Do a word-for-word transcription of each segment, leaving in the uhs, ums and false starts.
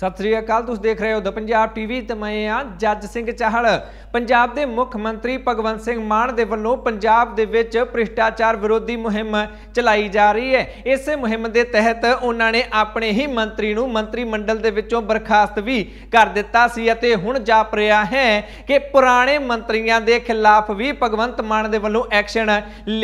सत श्री अकाल, तुसीं देख रहे हो द पंजाब टीवी ते मैं आ जज सिंह चाहल। पंजाब के मुख्य मंत्री भगवंत सिंह मान दे वल्लों पंजाब दे विच भ्रिष्टाचार विरोधी मुहिम चलाई जा रही है। इस मुहिम के तहत उन्होंने अपने ही मंत्री नूं मंत्रीमंडल दे विचों बर्खास्त भी कर दिता सी अते हुण जाप रहा है कि पुराने मंत्रियों के खिलाफ भी भगवंत मान दे वल्लों एक्शन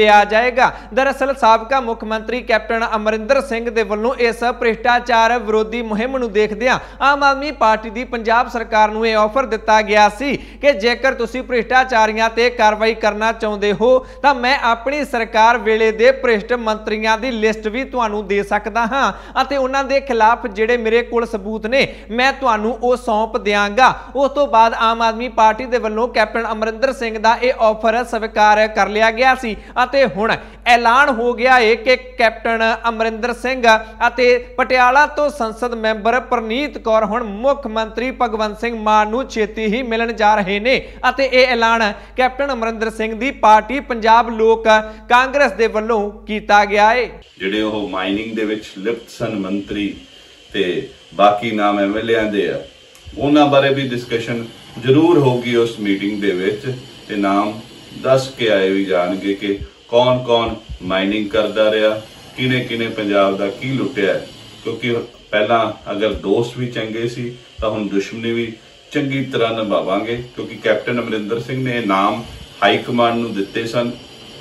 लिया जाएगा। दरअसल साबका मुख्य मंत्री कैप्टन अमरिंदर सिंह दे वल्लों इस भ्रिष्टाचार विरोधी मुहिम नूं देखदिआं आम आदमी पार्टी की पंजाब सरकार नूं यह ऑफर दिता गया सी कि जेकर तुसीं भ्रिष्टाचारियों ते कार्रवाई करना चाहते हो तो मैं अपनी सरकार वेले दे भ्रिष्ट मंत्रियों की लिस्ट भी तुहानूं दे सकदा हां अते उन्हां दे खिलाफ जिहड़े मेरे कोल सबूत ने मैं तुहानूं ओ सौंप दिआंगा। उस तो बाद आम आदमी पार्टी दे वल्लों कैप्टन अमरिंदर सिंह दा यह ऑफर स्वीकार कर लिया गया सी अते हुण ऐलान हो गया है कि कैप्टन अमरिंदर सिंह अते पटियाला तो संसद मैंबर परनीत कौर हुण मुख्य मंत्री भगवंत सिंह मान नूं छेती ही मिलन जा रहे ने अते इह ऐलान कैप्टन अमरिंदर सिंह दी पार्टी पंजाब लोक कांग्रेस दे वल्लों कीता गया है। जिहड़े ओह माइनिंग दे विच लिप्त सन मंत्री ते बाकी नाम एमएलए दे आ उहनां बारे भी डिस्कशन जरूर होगी उस मीटिंग दे विच ते नाम दस के आए भी जाणगे कि कौन कौन माइनिंग करदा रहा, किने किने पंजाब दा की लुटिया, क्योंकि पहला अगर दोस्त भी चंगे सी तो हम दुश्मनी भी चंगी तरह निभावांगे, क्योंकि कैप्टन अमरिंदर सिंह ने नाम हाई कमांड नूं दिते सन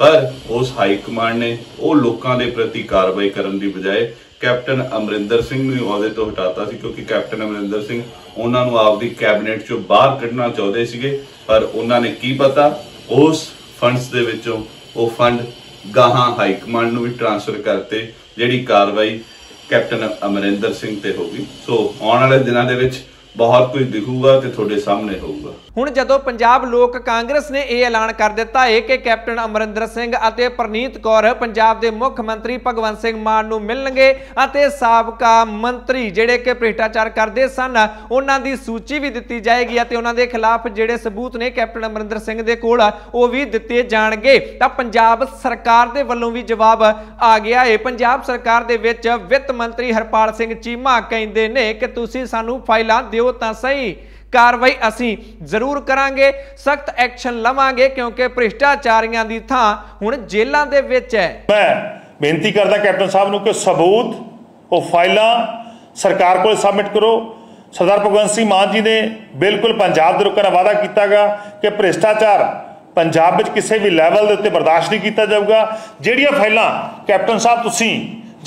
पर उस हाई कमांड ने वो लोगों के प्रति कार्रवाई करने की बजाय कैप्टन अमरिंदर सिंह नूं अहुदे तो हटाता सी, क्योंकि कैप्टन अमरिंदर सिंह उन्होंने आपदी कैबिनेट चों बाहर कढ़ना चाहते सीगे पर उन्होंने की पता उस फंड्स दे विचों वो फंड गाहां हाई कमांड नूं भी ट्रांसफर करते जिहड़ी कार्रवाई कैप्टन अमरिंदर सिंह ते होगी। सो आने वाले दिनों के बहुत कुछ दिखूगा ते थोड़े सामने होगा। हुण जदों पंजाब लोक कांग्रेस ने यह ऐलान कर दिता है कि कैप्टन अमरिंदर सिंह अते परनीत कौर पंजाब दे मुख्य मंत्री भगवंत सिंह मान नूं मिलणगे अते साबका मंत्री जिहड़े कि भ्रिष्टाचार करदे सन उन्हां दी सूची भी दित्ती जाएगी अते उन्हां दे खिलाफ जिहड़े सबूत ने कैप्टन अमरिंदर सिंह दे कोल वो भी दित्ते जाणगे। तां पंजाब सरकार दे वल्लों भी जवाब आ गया है। पंजाब सरकार दे विच वित्त मंत्री हरपाल सिंह चीमा कहिंदे ने कि तुसीं सानूं फाइलां ਦਿਓ ਤਾਂ ਸਹੀ कार्रवाई असी जरूर करांगे, सख्त एक्शन लवांगे क्योंकि भ्रिष्टाचारियों की थां हुण जेलों दे विच है। मैं बेनती करदा कैप्टन साहब नूं कि सबूत और फाइलां सरकार को सबमिट करो। सरदार भगवंत सिंह मान जी ने बिल्कुल पंजाब दे लोकां नाल वादा कीता गा कि भ्रिष्टाचार पंजाब विच किसी भी लैवल दे उत्ते बर्दाश्त नहीं कीता जाऊगा। जिहड़ियां फाइलां कैप्टन साहब तुसीं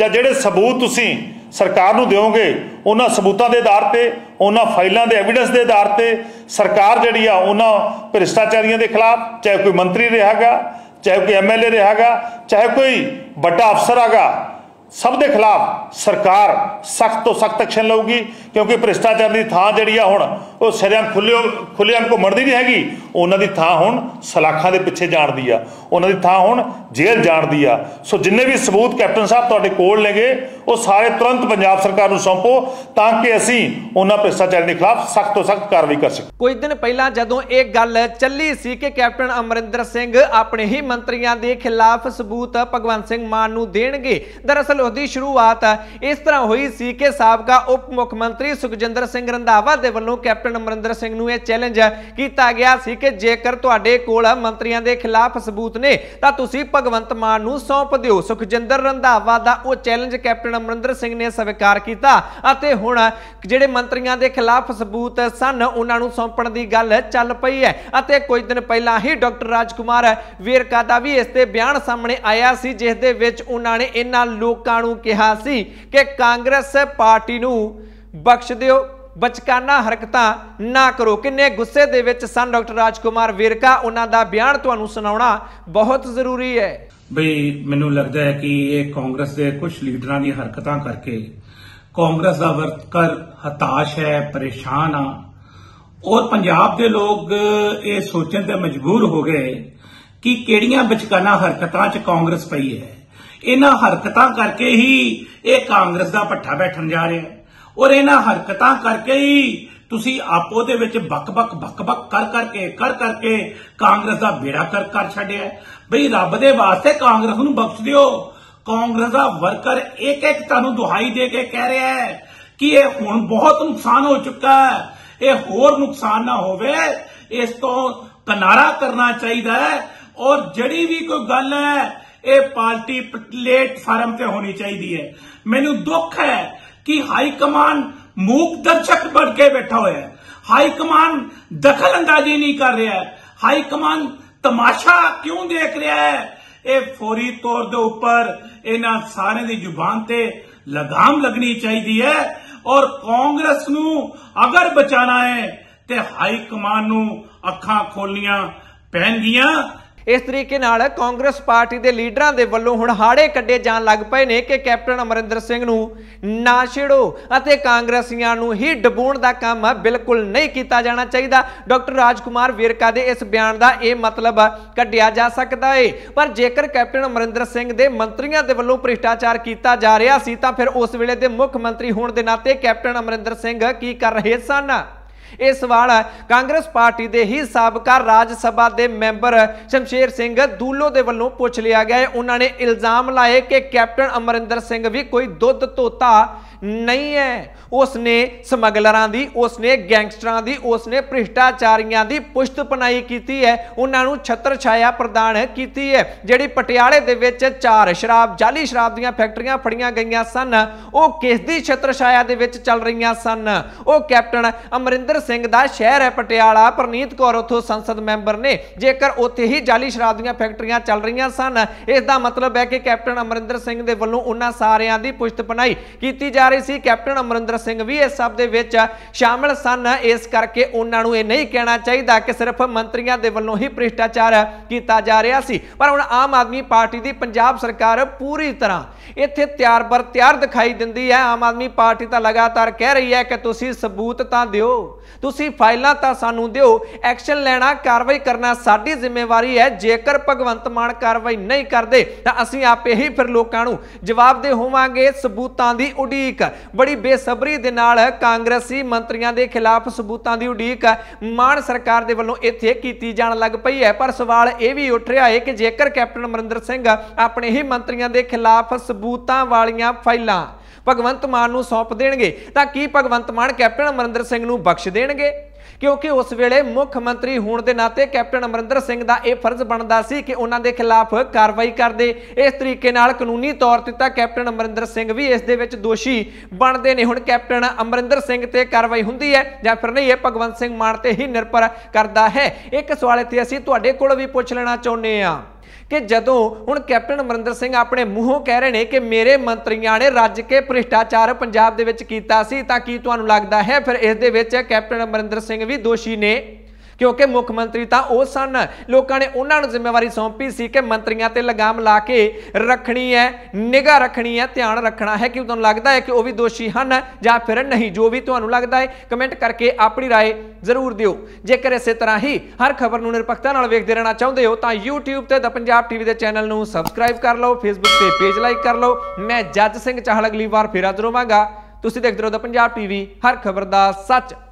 जां जिहड़े सबूत तुसीं सरकार नूं देओगे उन्हां सबूतां दे आधार ते उन्हां फाइलों के एविडेंस के आधार पर सरकार जिहड़ी आ उन्हां भ्रिष्टाचारियों के खिलाफ चाहे कोई मंत्री रहेगा, चाहे कोई एम एल ए रहेगा, चाहे कोई बड़ा अफसर आगा, सब के खिलाफ सरकार सख्त तो सख्त एक्शन लऊगी, क्योंकि भ्रिष्टाचार की थान जी हूँ सरेआम खुले खुलेआम घूमण की नहीं हैगी। उन्होंने थां हूँ सलाखा के पिछे जाण दी आ, उन्होंने थां हूँ जेल जाण दी आ। सो जिन्ने भी सबूत कैप्टन साहब तुहाडे कोल नेगे वो सारे तुरंत पंजाब सरकार नूं सौंपो ताकि असीं उन्हां भ्रिष्टाचारियों के खिलाफ सख्त तो सख्त कार्रवाई कर सकीए। कुछ दिन पहला जदों एक गल चली सी कि कैप्टन अमरिंदर सिंह अपने ही मंत्रियों के खिलाफ सबूत भगवंत सिंह मान नूं देणगे। दरअसल उसकी शुरुआत इस तरह हुई सी कि साबका उप मुख्य मंत्री सुखजिंदर सिंह रंधावा दे वल्लों कैप्टन अमरिंदर सिंह नूं यह चैलेंज किया गया सी कि जेकर तुहाडे कोल मंत्रियों के खिलाफ सबूत ने तां तुसीं भगवंत मान नूं सौंप दिओ। सुखजिंदर रंधावा दा ओह चैलेंज कैप्टन अमरिंदर सिंह ने स्वीकार किया अते हुण जिहड़े मंत्रियों के खिलाफ सबूत सन उन्हां नूं सौंपण दी गल चल पई है अते कुछ दिन पहला ही डॉक्टर राज कुमार वेरका दा भी इस ते बयान सामने आया सी जिस दे विच उन्हां ने इन्हां लोकां नूं कहा सी कि कांग्रेस पार्टी नूं बख्श दिओ, बचकाना हरकतां ना करो। किन्ने गुस्से दे विच सन डॉक्टर राज कुमार वेरका, उन्हां दा बयान तुहानूं सुणाउणा बहुत जरूरी है। ਬਈ ਮੈਨੂੰ लगता है कि ये कांग्रेस के कुछ लीडर दी हरकतां करके कांग्रेस का वर्कर हताश है, परेशान आ और पंजाब के लोग ये सोचने ते मजबूर हो गए कि किहड़ियां बचकाना हरकतां च कांग्रेस पई है। इन्हां हरकतां करके ही ये कांग्रेस का पट्ठा बैठन जा रहा है और इन्हां हरकतां करके ही तुसीं आपो दे विच बक बक बक बक कर करके कर करके कांग्रेस का बेड़ा कर कर छड्डिया। बई रब दे वास्ते कांग्रेस नूं बख्श दिओ। कांग्रेस का वर्कर एक एक तुहानूं दुहाई दे के कह रहा है कि ये हुण बहुत नुकसान हो चुका है, ये होर नुकसान ना होवे, इस तो किनारा करना चाहिए है। और जड़ी भी कोई गल है ये पार्टी प्लेटफार्म से होनी चाहिए है। मेनू दुख है कि हाई कमान मूक दर्शक बन के बैठा हुआ है, हाई कमान दखल अंदाजी नहीं कर रहा है, हाई कमान तमाशा क्यों देख रहा है। ये फौरी तौर के उपर इन्हां सारे की जुबान ते लगाम लगनी चाहिए है। और कांग्रेस नू अगर बचाना है तो हाई कमान नू अखां खोलनियां पैणगियां। इस तरीके नाल कांग्रेस पार्टी के लीडरां दे वल्लों हुण हाड़े कड्डे जाण लग पए ने कि कैप्टन अमरिंदर सिंह नू ना छेड़ो अते कांग्रसियां नू ही डबोण दा काम बिल्कुल नहीं कीता जाना चाहिए। डॉक्टर राज कुमार वेरका दे इस बयान दा ये मतलब कढिया जा सकता है, पर जेकर कैप्टन अमरिंदर सिंह दे मंत्रियों के वल्लों भ्रिष्टाचार किया जा रहा सी तां फिर उस वेले दे मुख मंत्री होण दे नाते कैप्टन अमरिंदर सिंह की कर रहे सन। यह सवाल कांग्रेस पार्टी के ही साबका राज सभा के मैंबर शमशेर सिंह दूलो के वल्लों पूछ लिया गया है। उन्होंने इल्जाम लाए कि कैप्टन अमरिंदर सिंह भी कोई दुध धोता नहीं है, उसने समगलरां दी, उसने गैंगस्टरां दी, उसने भ्रिष्टाचारियां दी पुश्त पनाई की है, उन्होंने छत्र छाया प्रदान की है। जिहड़ी पटियाले दे विच चार शराब जाली शराब दीयां फैक्ट्रियां फड़ियां गईयां सन, वो किस दी छत्र छाया दे विच चल रही सन। वो कैप्टन अमरिंदर सिंह दा शहर है पटियाला, परनीत कौर उथों संसद मैंबर ने। जेकर उत्थे ही जाली शराब दीयां फैक्ट्रियां चल रही सन, इसका मतलब है कि कैप्टन अमरिंदर सिंह दे वल्लों उन्हां सारियां दी पुश्त पनाई की जा रही। कैप्टन अमरिंदर सिंह भी इस सब दे विच शामिल सन, इस करके उन्होंने यह नहीं कहना चाहिए कि सिर्फ मंत्रियों के वल्लों ही भ्रिष्टाचार किया जा रहा सी। पर हुण आम आदमी पार्टी की पंजाब सरकार पूरी तरह इत्थे त्यार बर त्यार दिखाई दिंदी है। आम आदमी पार्टी तो लगातार कह रही है कि तुसीं सबूत तां दिओ, तुसीं फाइलां तां सानूं दिओ, एक्शन लैना कार्रवाई करना साडी जिम्मेवारी है। जेकर भगवंत मान कार्रवाई नहीं करते तो असीं आपे ही फिर लोकां नूं जवाबदेह होवांगे। सबूतां की उड़ीक बड़ी बेसब्री दे नाल कांग्रेसी मंत्रियों के खिलाफ सबूतों की उड़ीक मान सरकार के वल्लों इत्थे कीती जाण लग पई है। पर सवाल यह भी उठ रहा है कि जेकर कैप्टन अमरिंदर सिंह अपने ही मंत्रियों के खिलाफ सबूतों वालियां फाइलां भगवंत मान नूं सौंप देणगे तां की भगवंत मान कैप्टन अमरिंदर सिंह नूं बख्श देणगे? क्योंकि उस वेले मुख्यमंत्री होने के नाते कैप्टन अमरिंदर सिंह का यह फर्ज बनता सी कि उन्होंने खिलाफ कार्रवाई कर दे। इस तरीके नाल कानूनी तौर पर तो कैप्टन अमरिंदर सिंह भी इस दे विच दोषी बनते हैं। हुण कैप्टन अमरिंदर सिंह ते कार्रवाई हुंदी है जां फिर नहीं, ये भगवंत सिंह मान ते ही निर्भर करता है। एक सवाल इत्थे असीं तुहाडे कोल भी पुछ लेना चाहुंदे हां कि जदों हुण कैप्टन अमरिंदर सिंह अपने मूहों कह रहे हैं कि मेरे मंत्रियों ने रज के भ्रिष्टाचार पंजाब दे विच कीता सी, तां की तुहानूं लगदा है फिर इस दे विच कैप्टन अमरिंदर सिंह भी दोषी ने? क्योंकि मुख मंत्री तो वह सन, लोगों ने उन्होंने जिम्मेवारी सौंपी सी कि मंत्रियों पर लगाम ला के रखनी है, निगाह रखनी है, ध्यान रखना है। कि तुहानूं लगता है कि वह भी दोषी हैं या फिर नहीं? जो भी तुहानूं लगता है कमेंट करके अपनी राय जरूर दिओ। जेकर इस तरह ही हर खबर नूं निरपक्षता नाल वेखदे रहना चाहुंदे हो तो यूट्यूब ते द पंजाब टीवी दे चैनल नूं सबसक्राइब कर लो, फेसबुक ते पेज लाइक कर लो। मैं जज सिंह चाहल अगली बार फिर हाजिर होवांगा। तुसीं देखदे रहो द पंजाब टीवी, हर खबर दा सच।